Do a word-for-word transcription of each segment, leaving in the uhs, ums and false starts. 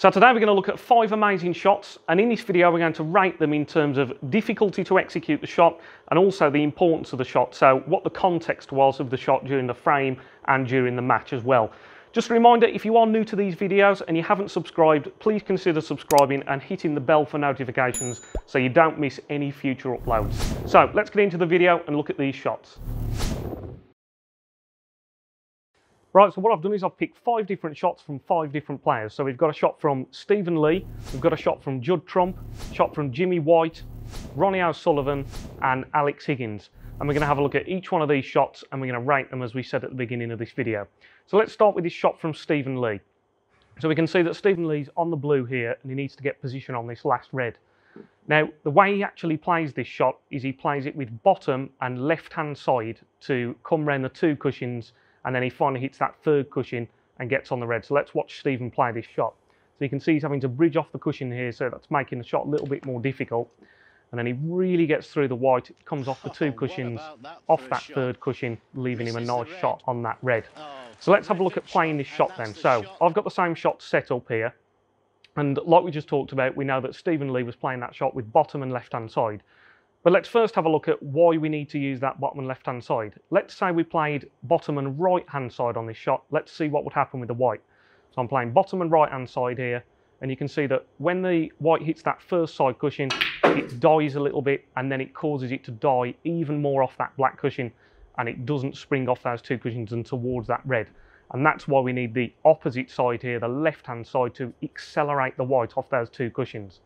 So today we're going to look at five amazing shots, and in this video we're going to rate them in terms of difficulty to execute the shot and also the importance of the shot, so what the context was of the shot during the frame and during the match as well. Just a reminder, if you are new to these videos and you haven't subscribed, please consider subscribing and hitting the bell for notifications so you don't miss any future uploads. So let's get into the video and look at these shots. Right, so what I've done is I've picked five different shots from five different players. So we've got a shot from Stephen Lee, we've got a shot from Judd Trump, a shot from Jimmy White, Ronnie O'Sullivan and Alex Higgins. And we're going to have a look at each one of these shots and we're going to rate them as we said at the beginning of this video. So let's start with this shot from Stephen Lee. So we can see that Stephen Lee's on the blue here and he needs to get position on this last red. Now, the way he actually plays this shot is he plays it with bottom and left-hand side to come round the two cushions, and then he finally hits that third cushion and gets on the red. So let's watch Stephen play this shot. So you can see he's having to bridge off the cushion here, so that's making the shot a little bit more difficult. And then he really gets through the white, it comes off the two cushions, off that third cushion, leaving him a nice shot on that red. So let's have a look at playing this shot then. So I've got the same shot set up here. And like we just talked about, we know that Stephen Lee was playing that shot with bottom and left-hand side. But let's first have a look at why we need to use that bottom and left-hand side. Let's say we played bottom and right-hand side on this shot. Let's see what would happen with the white. So I'm playing bottom and right-hand side here, and you can see that when the white hits that first side cushion, it dies a little bit, and then it causes it to die even more off that black cushion, and it doesn't spring off those two cushions and towards that red. And that's why we need the opposite side here, the left-hand side, to accelerate the white off those two cushions.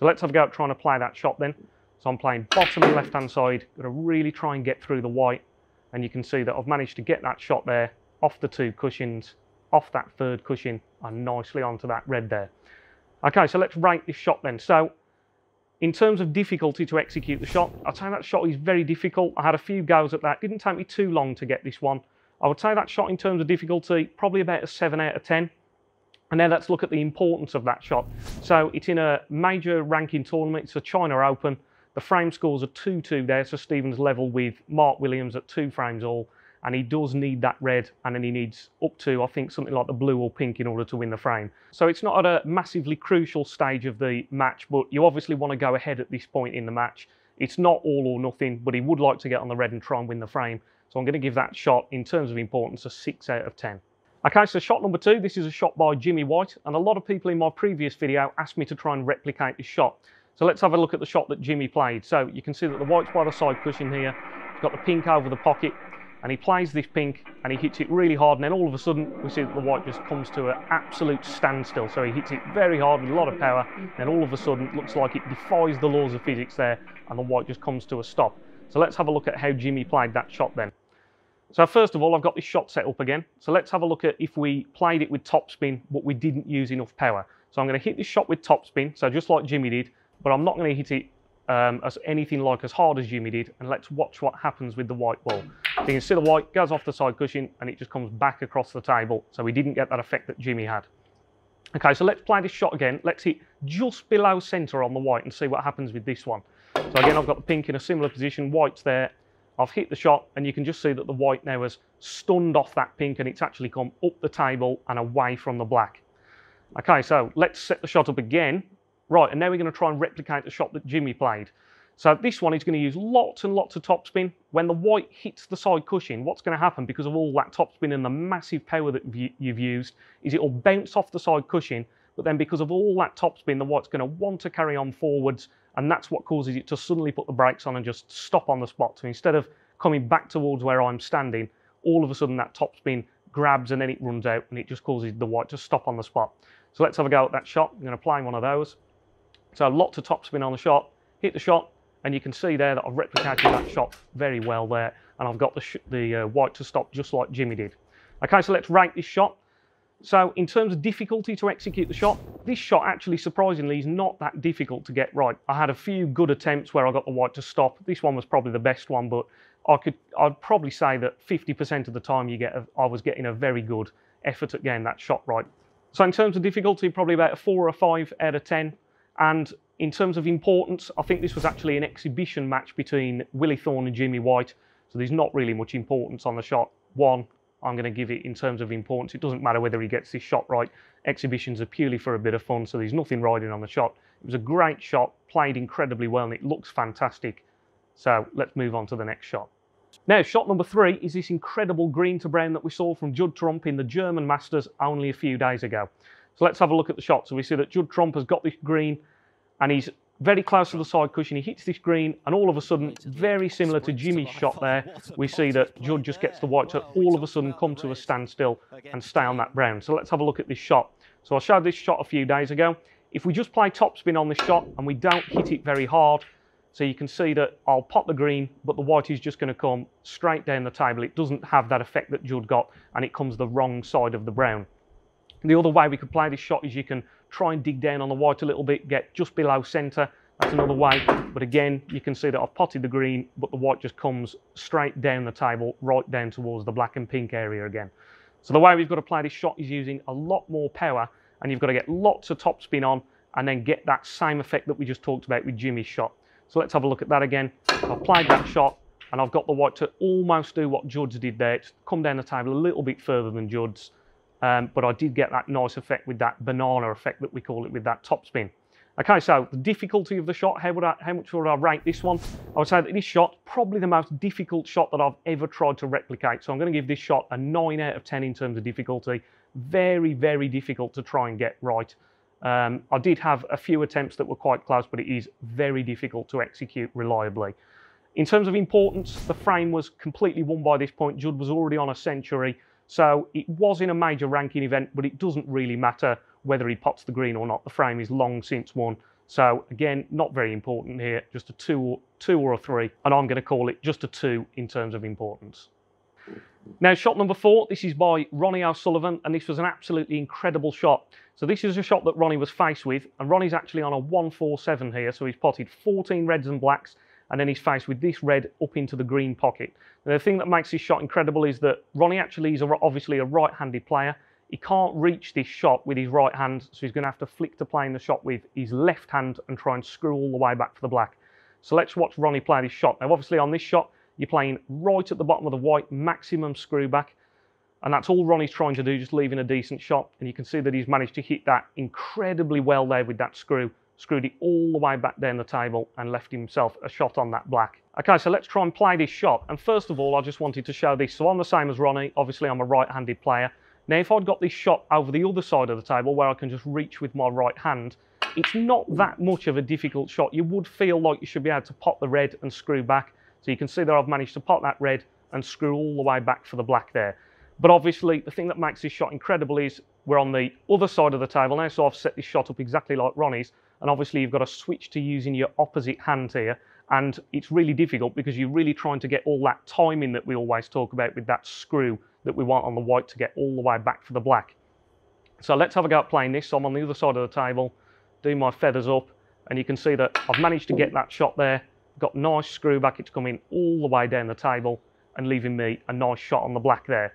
So let's have a go at trying to play that shot then. So I'm playing bottom and left hand side, got to really try and get through the white, and you can see that I've managed to get that shot there, off the two cushions, off that third cushion, and nicely onto that red there. Okay, so let's rate this shot then. So, in terms of difficulty to execute the shot, I'd say that shot is very difficult. I had a few goes at that, it didn't take me too long to get this one. I would say that shot in terms of difficulty, probably about a seven out of ten. And now let's look at the importance of that shot. So it's in a major ranking tournament, it's a China Open. The frame scores are two two there, so Stephen's level with Mark Williams at two frames all, and he does need that red, and then he needs up to, I think, something like the blue or pink in order to win the frame. So it's not at a massively crucial stage of the match, but you obviously want to go ahead at this point in the match. It's not all or nothing, but he would like to get on the red and try and win the frame. So I'm going to give that shot, in terms of importance, a six out of ten. Okay, so shot number two, this is a shot by Jimmy White, and a lot of people in my previous video asked me to try and replicate this shot. So let's have a look at the shot that Jimmy played. So you can see that the white's by the side cushion here. He's got the pink over the pocket, and he plays this pink and he hits it really hard, and then all of a sudden we see that the white just comes to an absolute standstill. So he hits it very hard with a lot of power, and then all of a sudden it looks like it defies the laws of physics there, and the white just comes to a stop. So let's have a look at how Jimmy played that shot then. So first of all, I've got this shot set up again. So let's have a look at if we played it with topspin, but we didn't use enough power. So I'm going to hit this shot with topspin, so just like Jimmy did, but I'm not going to hit it um, as anything like as hard as Jimmy did, and let's watch what happens with the white ball. So you can see the white goes off the side cushion and it just comes back across the table, so we didn't get that effect that Jimmy had. Okay, so let's play this shot again. Let's hit just below centre on the white and see what happens with this one. So again, I've got the pink in a similar position, white's there, I've hit the shot, and you can just see that the white now has stunned off that pink and it's actually come up the table and away from the black. Okay, so let's set the shot up again. Right, and now we're going to try and replicate the shot that Jimmy played. So this one is going to use lots and lots of topspin. When the white hits the side cushion, what's going to happen because of all that topspin and the massive power that you've used is it will bounce off the side cushion, but then because of all that topspin, the white's going to want to carry on forwards, and that's what causes it to suddenly put the brakes on and just stop on the spot. So instead of coming back towards where I'm standing, all of a sudden that topspin grabs and then it runs out, and it just causes the white to stop on the spot. So let's have a go at that shot. I'm going to play one of those. So lots of topspin on the shot, hit the shot, and you can see there that I've replicated that shot very well there, and I've got the, sh the uh, white to stop just like Jimmy did. Okay, so let's rate this shot. So in terms of difficulty to execute the shot, this shot actually surprisingly is not that difficult to get right. I had a few good attempts where I got the white to stop. This one was probably the best one, but I could, I'd probably say that fifty percent of the time you get, a, I was getting a very good effort at getting that shot right. So in terms of difficulty, probably about a four or a five out of ten. And in terms of importance, I think this was actually an exhibition match between Willie Thorne and Jimmy White, so there's not really much importance on the shot. One, I'm going to give it in terms of importance. It doesn't matter whether he gets this shot right. Exhibitions are purely for a bit of fun, so there's nothing riding on the shot. It was a great shot, played incredibly well, and it looks fantastic. So let's move on to the next shot. Now, shot number three is this incredible green to brown that we saw from Judd Trump in the German Masters only a few days ago. So let's have a look at the shot. So we see that Judd Trump has got this green, and he's very close to the side cushion. He hits this green, and all of a sudden, very similar to Jimmy's shot there, we see that Judd just gets the white to all of a sudden come to a standstill and stay on that brown. So let's have a look at this shot. So I showed this shot a few days ago. If we just play topspin on this shot and we don't hit it very hard, so you can see that I'll pop the green, but the white is just going to come straight down the table. It doesn't have that effect that Judd got, and it comes the wrong side of the brown. The other way we could play this shot is you can try and dig down on the white a little bit, get just below centre. That's another way. But again, you can see that I've potted the green, but the white just comes straight down the table, right down towards the black and pink area again. So the way we've got to play this shot is using a lot more power, and you've got to get lots of topspin on and then get that same effect that we just talked about with Jimmy's shot. So let's have a look at that again. I've played that shot, and I've got the white to almost do what Judd's did there. It's come down the table a little bit further than Judd's. Um, but I did get that nice effect with that banana effect that we call it with that topspin. Okay, so the difficulty of the shot, how, would I, how much would I rate this one? I would say that this shot, probably the most difficult shot that I've ever tried to replicate. So I'm going to give this shot a nine out of ten in terms of difficulty. Very, very difficult to try and get right. Um, I did have a few attempts that were quite close, but it is very difficult to execute reliably. In terms of importance, the frame was completely won by this point. Judd was already on a century. So it was in a major ranking event, but it doesn't really matter whether he pots the green or not. The frame is long since won. So again, not very important here, just a two or, two or a three. And I'm going to call it just a two in terms of importance. Now, shot number four, this is by Ronnie O'Sullivan, and this was an absolutely incredible shot. So this is a shot that Ronnie was faced with, and Ronnie's actually on a one four seven here. So he's potted fourteen reds and blacks, and then he's faced with this red up into the green pocket. And the thing that makes this shot incredible is that Ronnie actually is obviously a right-handed player. He can't reach this shot with his right hand, so he's going to have to flick to playing the shot with his left hand and try and screw all the way back for the black. So let's watch Ronnie play this shot. Now, obviously on this shot, you're playing right at the bottom of the white, maximum screw back, and that's all Ronnie's trying to do, just leaving a decent shot. And you can see that he's managed to hit that incredibly well there with that screw. Screwed it all the way back down the table and left himself a shot on that black. Okay, so let's try and play this shot. And first of all, I just wanted to show this. So I'm the same as Ronnie. Obviously, I'm a right-handed player. Now, if I'd got this shot over the other side of the table where I can just reach with my right hand, it's not that much of a difficult shot. You would feel like you should be able to pot the red and screw back. So you can see that I've managed to pot that red and screw all the way back for the black there. But obviously, the thing that makes this shot incredible is we're on the other side of the table now, so I've set this shot up exactly like Ronnie's. And obviously, you've got to switch to using your opposite hand here. And it's really difficult because you're really trying to get all that timing that we always talk about with that screw that we want on the white to get all the way back for the black. So let's have a go at playing this. So I'm on the other side of the table, do my feathers up. And you can see that I've managed to get that shot there. Got nice screw back. It's coming all the way down the table and leaving me a nice shot on the black there.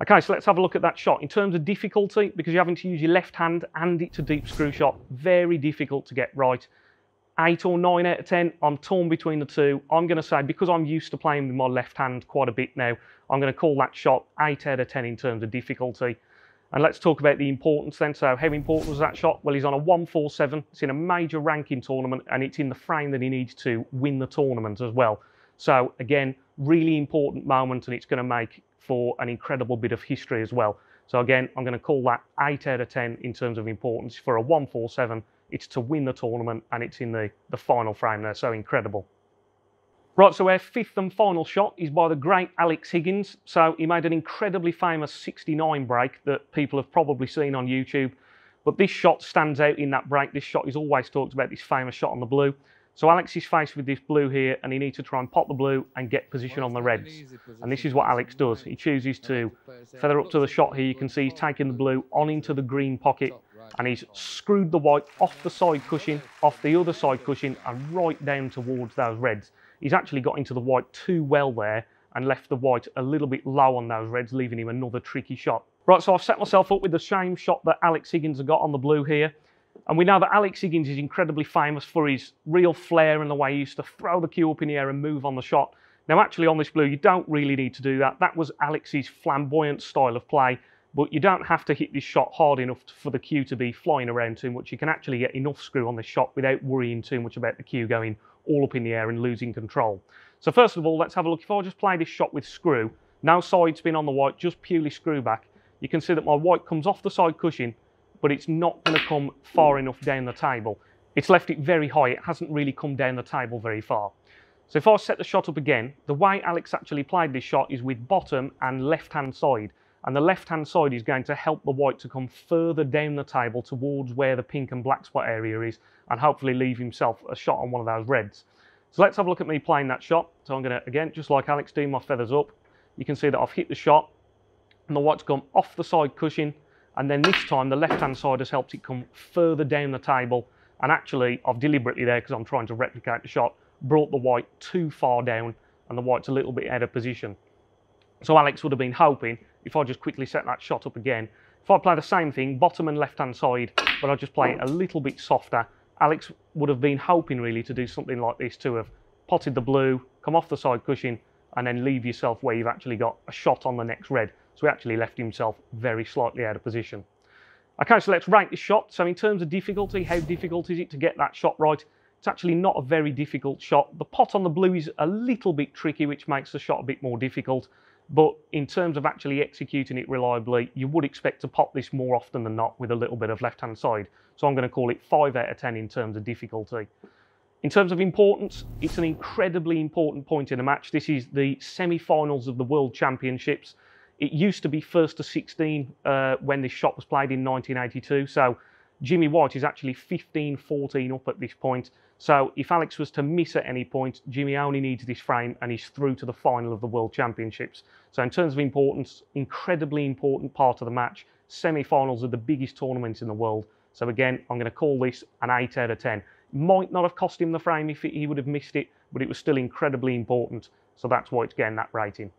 Okay, so let's have a look at that shot. In terms of difficulty, because you're having to use your left hand and it's a deep screw shot, very difficult to get right. eight or nine out of ten, I'm torn between the two. I'm going to say, because I'm used to playing with my left hand quite a bit now, I'm going to call that shot eight out of ten in terms of difficulty. And let's talk about the importance then. So how important was that shot? Well, he's on a one four seven. It's in a major ranking tournament, and it's in the frame that he needs to win the tournament as well. So again, really important moment, and it's going to make for an incredible bit of history as well. So again, I'm going to call that eight out of ten in terms of importance for a one four seven. It's to win the tournament, and it's in the, the final frame there, so incredible. Right, so our fifth and final shot is by the great Alex Higgins. So he made an incredibly famous sixty-nine break that people have probably seen on YouTube. But this shot stands out in that break. This shot is always talked about, this famous shot on the blue. So Alex is faced with this blue here, and he needs to try and pot the blue and get position on the reds. And this is what Alex does. He chooses to feather up to the shot here. You can see he's taking the blue on into the green pocket, and he's screwed the white off the side cushion, off the other side cushion, and right down towards those reds. He's actually got into the white too well there and left the white a little bit low on those reds, leaving him another tricky shot. Right, so I've set myself up with the same shot that Alex Higgins got on the blue here. And we know that Alex Higgins is incredibly famous for his real flair and the way he used to throw the cue up in the air and move on the shot. Now, actually, on this blue, you don't really need to do that. That was Alex's flamboyant style of play, but you don't have to hit this shot hard enough for the cue to be flying around too much. You can actually get enough screw on this shot without worrying too much about the cue going all up in the air and losing control. So first of all, let's have a look. If I just play this shot with screw, no side spin on the white, just purely screw back, you can see that my white comes off the side cushion, but it's not going to come far enough down the table. It's left it very high. It hasn't really come down the table very far. So if I set the shot up again, the way Alex actually played this shot is with bottom and left-hand side. And the left-hand side is going to help the white to come further down the table towards where the pink and black spot area is, and hopefully leave himself a shot on one of those reds. So let's have a look at me playing that shot. So I'm going to, again, just like Alex, do my feathers up. You can see that I've hit the shot and the white's come off the side cushion. And then this time the left-hand side has helped it come further down the table. And actually, I've deliberately there, because I'm trying to replicate the shot, brought the white too far down, and the white's a little bit out of position. So Alex would have been hoping, if I just quickly set that shot up again, if I play the same thing, bottom and left-hand side, but I just play it a little bit softer, Alex would have been hoping really to do something like this, to have potted the blue, come off the side cushion, and then leave yourself where you've actually got a shot on the next red. So he actually left himself very slightly out of position. Okay, so let's rank this shot. So in terms of difficulty, how difficult is it to get that shot right? It's actually not a very difficult shot. The pot on the blue is a little bit tricky, which makes the shot a bit more difficult. But in terms of actually executing it reliably, you would expect to pot this more often than not with a little bit of left-hand side. So I'm going to call it five out of ten in terms of difficulty. In terms of importance, it's an incredibly important point in a match. This is the semi-finals of the World Championships. It used to be first to sixteen uh, when this shot was played in nineteen eighty-two. So Jimmy White is actually fifteen fourteen up at this point. So if Alex was to miss at any point, Jimmy only needs this frame and he's through to the final of the World Championships. So in terms of importance, incredibly important part of the match. Semi-finals are the biggest tournaments in the world. So again, I'm going to call this an eight out of ten. Might not have cost him the frame if he would have missed it, but it was still incredibly important. So that's why it's getting that rating.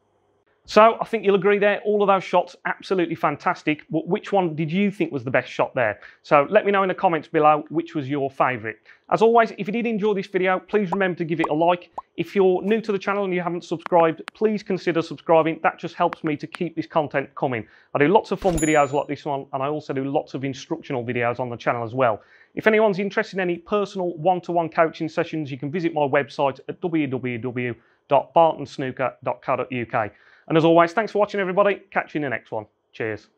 So I think you'll agree there, all of those shots, absolutely fantastic. But which one did you think was the best shot there? So let me know in the comments below which was your favourite. As always, if you did enjoy this video, please remember to give it a like. If you're new to the channel and you haven't subscribed, please consider subscribing. That just helps me to keep this content coming. I do lots of fun videos like this one, and I also do lots of instructional videos on the channel as well. If anyone's interested in any personal one-to-one coaching sessions, you can visit my website at w w w dot barton snooker dot co dot u k. And as always, thanks for watching, everybody. Catch you in the next one. Cheers.